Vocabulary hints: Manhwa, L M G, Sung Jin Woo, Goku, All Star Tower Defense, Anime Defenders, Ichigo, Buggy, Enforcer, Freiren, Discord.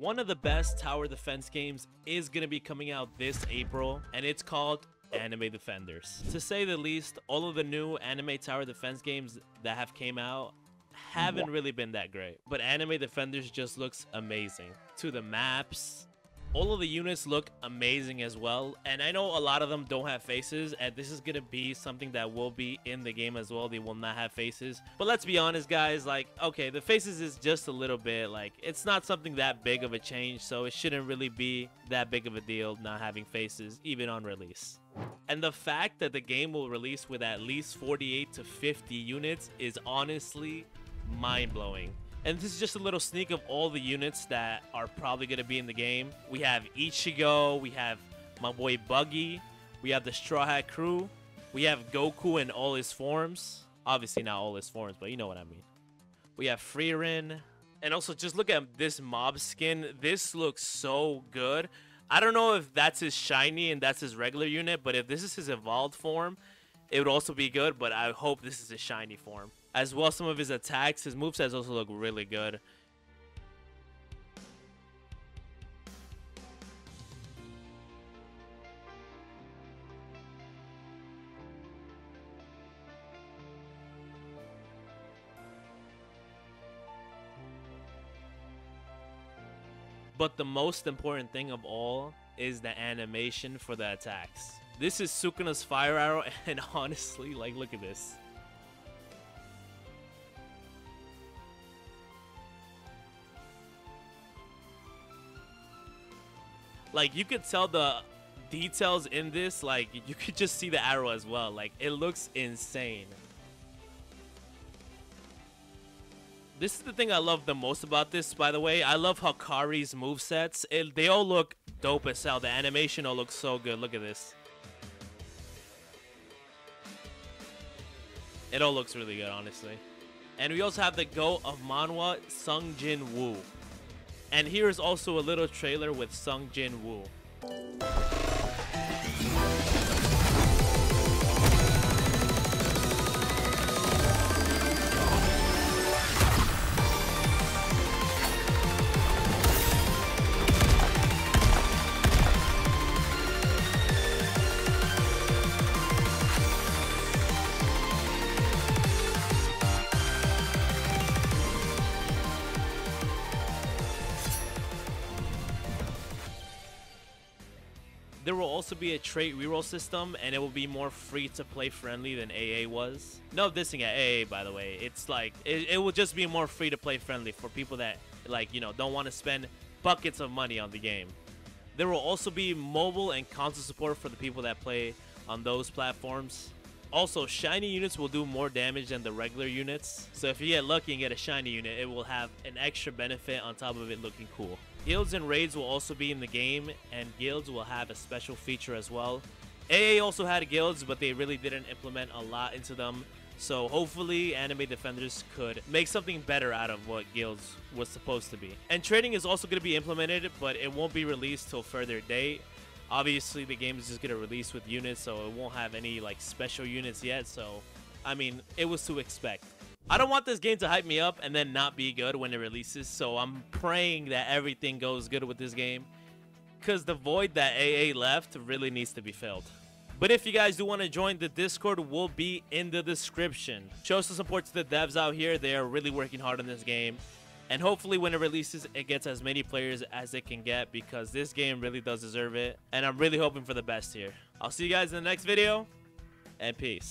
One of the best tower defense games is going to be coming out this April, and it's called Anime Defenders. To say the least, all of the new anime tower defense games that have came out haven't really been that great, but Anime Defenders just looks amazing. To the maps, all of the units look amazing as well, and I know a lot of them don't have faces, and this is gonna be something that will be in the game as well. They will not have faces, but let's be honest guys, like, okay, the faces is just a little bit, like, it's not something that big of a change, so it shouldn't really be that big of a deal not having faces even on release. And the fact that the game will release with at least 48 to 50 units is honestly mind-blowing. And this is just a little sneak of all the units that are probably going to be in the game. We have Ichigo, we have my boy Buggy, we have the Straw Hat Crew, we have Goku in all his forms. Obviously not all his forms, but you know what I mean. We have Freiren. And also just look at this mob skin. This looks so good. I don't know if that's his shiny and that's his regular unit, but if this is his evolved form, it would also be good, but I hope this is his shiny form. As well, some of his attacks, his movesets also look really good. But the most important thing of all is the animation for the attacks. This is Sukuna's fire arrow, and honestly, like, look at this. Like, you could tell the details in this, like, you could just see the arrow as well. Like, it looks insane. This is the thing I love the most about this, by the way. I love Hikari's movesets. They all look dope as hell. The animation all looks so good. Look at this. It all looks really good, honestly. And we also have the GOAT of Manhwa, Sung Jin Woo. And here is also a little trailer with Sung Jin Woo. There will also be a trait reroll system, and it will be more free-to-play friendly than AA was. No dissing at AA, by the way. It's like, it will just be more free-to-play friendly for people that, like, you know, don't want to spend buckets of money on the game. There will also be mobile and console support for the people that play on those platforms. Also, shiny units will do more damage than the regular units. So if you get lucky and get a shiny unit, it will have an extra benefit on top of it looking cool. Guilds and raids will also be in the game, and guilds will have a special feature as well. AA also had guilds, but they really didn't implement a lot into them. So hopefully Anime Defenders could make something better out of what guilds was supposed to be. And trading is also going to be implemented, but it won't be released till further date. Obviously, the game is just going to release with units, so it won't have any, like, special units yet. So, I mean, it was to expect. I don't want this game to hype me up and then not be good when it releases. So, I'm praying that everything goes good with this game, because the void that AA left really needs to be filled. But if you guys do want to join, the Discord will be in the description. Show some support to the devs out here. They are really working hard on this game. And hopefully when it releases, it gets as many players as it can get, because this game really does deserve it. And I'm really hoping for the best here. I'll see you guys in the next video, and peace.